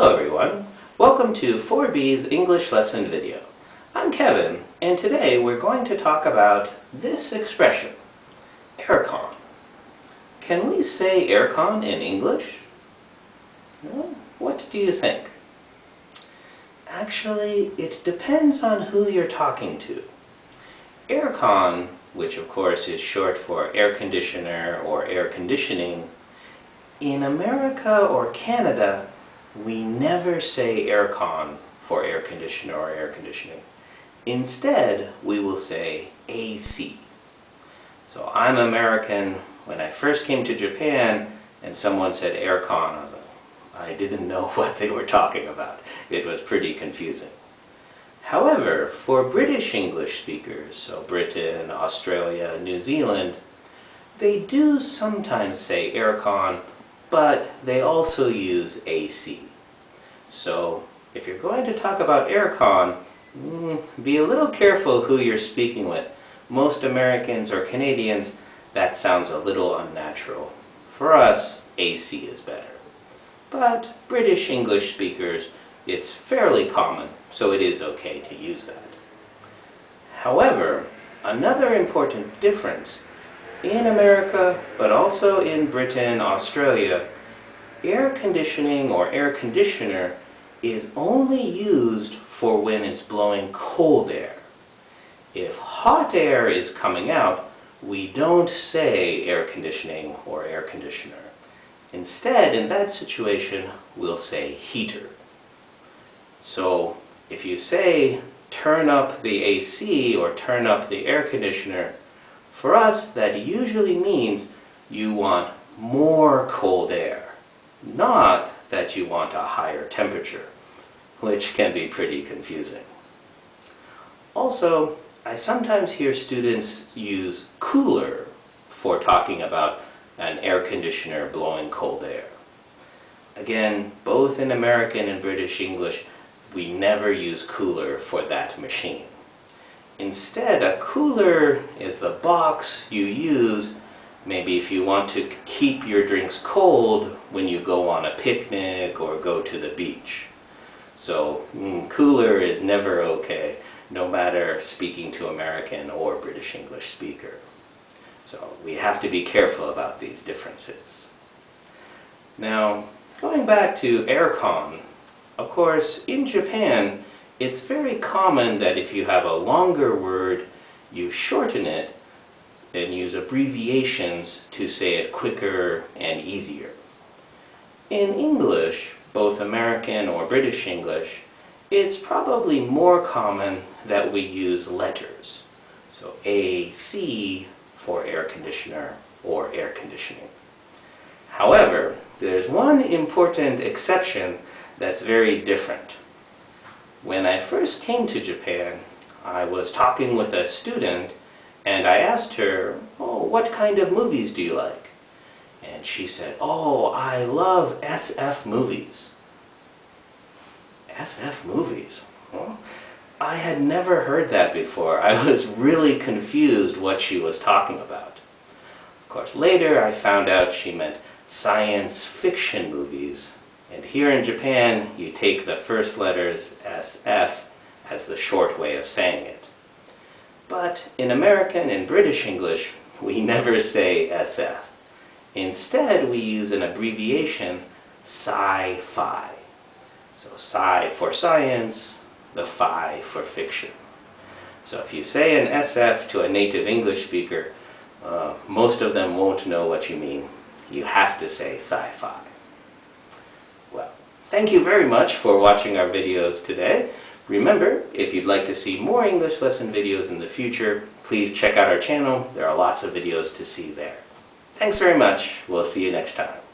Hello everyone, welcome to 4B's English lesson video. I'm Kevin, and today we're going to talk about this expression, aircon. Can we say aircon in English? Well, what do you think? Actually, it depends on who you're talking to. Aircon, which of course is short for air conditioner or air conditioning, in America or Canada, we never say aircon for air conditioner or air conditioning. Instead, we will say AC. So I'm American. When I first came to Japan and someone said aircon, I didn't know what they were talking about. It was pretty confusing. However, for British English speakers, so Britain, Australia, New Zealand, they do sometimes say aircon, but they also use AC. So if you're going to talk about aircon, be a little careful who you're speaking with. Most Americans or Canadians, that sounds a little unnatural. For us, AC is better. But British English speakers, it's fairly common, so it is okay to use that. However, another important difference in America, but also in Britain, Australia, air conditioning or air conditioner is only used for when it's blowing cold air. If hot air is coming out, we don't say air conditioning or air conditioner. Instead, in that situation, we'll say heater. So if you say turn up the AC or turn up the air conditioner, for us, that usually means you want more cold air, not that you want a higher temperature, which can be pretty confusing. Also, I sometimes hear students use cooler for talking about an air conditioner blowing cold air. Again, both in American and British English, we never use cooler for that machine. Instead, a cooler is the box you use, maybe if you want to keep your drinks cold when you go on a picnic or go to the beach. So, cooler is never okay, no matter speaking to American or British English speaker. So, we have to be careful about these differences. Now, going back to aircon, of course, in Japan, it's very common that if you have a longer word, you shorten it and use abbreviations to say it quicker and easier. In English, both American or British English, it's probably more common that we use letters. So AC for air conditioner or air conditioning. However, there's one important exception that's very different. When I first came to Japan, I was talking with a student and I asked her, oh, what kind of movies do you like? And she said, oh, I love SF movies. SF movies? Well, I had never heard that before. I was really confused what she was talking about. Of course, later I found out she meant science fiction movies. And here in Japan, you take the first letters SF as the short way of saying it. But in American and British English, we never say SF. Instead, we use an abbreviation, sci-fi. So sci for science, the fi for fiction. So if you say an SF to a native English speaker, most of them won't know what you mean. You have to say sci-fi. Thank you very much for watching our videos today. Remember, if you'd like to see more English lesson videos in the future, please check out our channel. There are lots of videos to see there. Thanks very much. We'll see you next time.